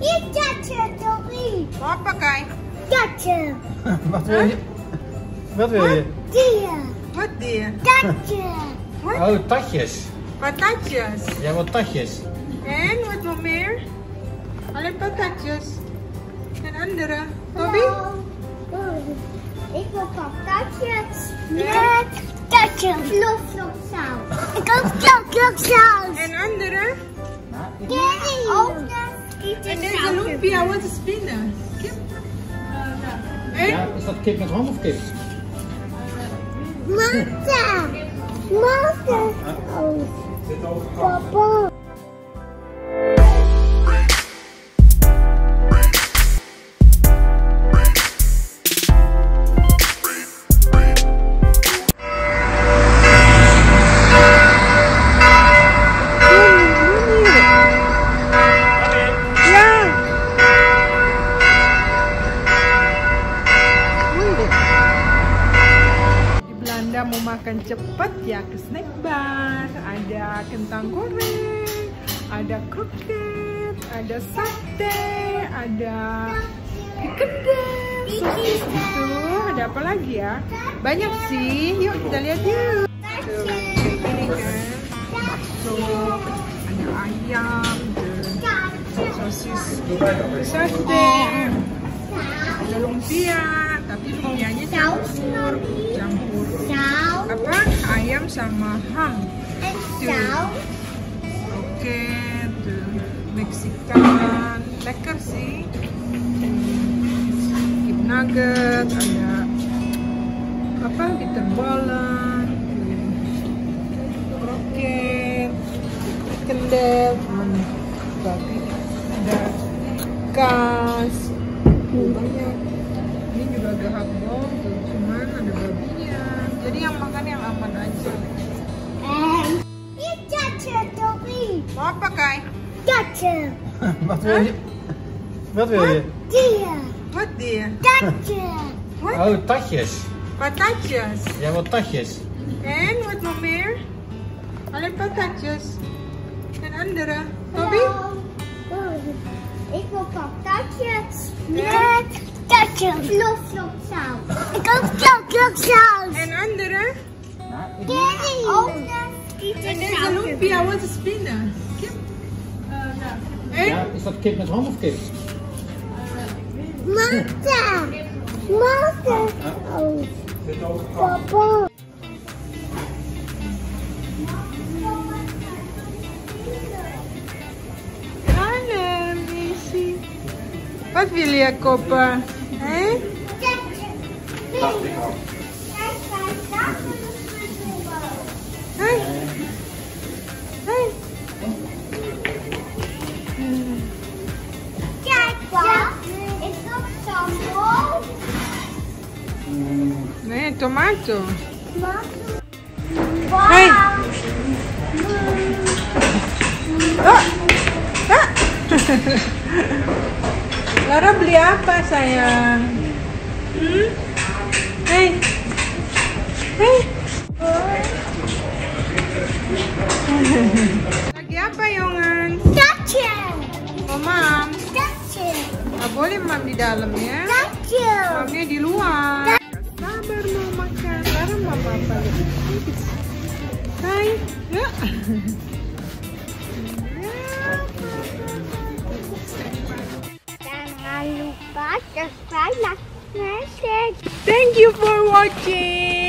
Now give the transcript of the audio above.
Yes, gotcha, Toby. Hoppakee. Gotcha. Wat wil je? Wat wil je? Wat dier? Tatje. Oh, tatjes. Patatjes. Jij wil tatjes. En wat nog meer? Alleen patatjes. En andere. Toby? Ik wil patatjes. Met tatjes. Knoflooksaus. Ik ook knoflooksaus. En andere? En deze lumpia, wat is binnen? Kip? Ja, is dat kip met ham of kip? Mata! Mata! Papa! Mau makan cepat ya ke Snackbar. Ada kentang goreng, ada kroket, ada sate, ada kedai, sosis itu, ada apa lagi ya? Banyak sih. Yuk kita lihat yuk. Ini kan, ada ayam, ada sosis, ada sate, ada lumpia, tapi lumpianya campur. Apa? Ayam sama ham. Oke, tuh Mexican, lekker sih. Kip nugget, ada apa? Bitter bolen, kroket, kedel, ada kas, banyak. Ini juga gahak bom, cuman ada babinya. Jadi yang makan yang aman aja. It's gotcha, Toby. Hoppakee. Gotcha. Wat wil je? Wat wil je? Wat dier? Tatje. Oh, tatjes. Patatjes. Jij wil tatjes. En wat nog meer? Alleen patatjes. En andere. Toby? Ik wil patatjes. Met... Knoflooksaus. Ik ook knoflooksaus. En andere? En deze lumpia, wat is binnen? Kip? Ja, is dat kip met ham of kip? Mata! Mata! Papa! Hallo, Missy. Wat wil je kopen? Hey? Hey. Kijk wat, is dat sambal? Nee, tomato. Hey. Oh. Ah. Lara beli apa sayang? Hei. Lagi apa Yongan? Tacil. Oh Mam. Tacil. Nggak boleh Mam di dalam ya. Tacil. Mamnya di luar. Gak sabar mau makan. Lara Mama apa? Hai. Ya. Thank you for watching.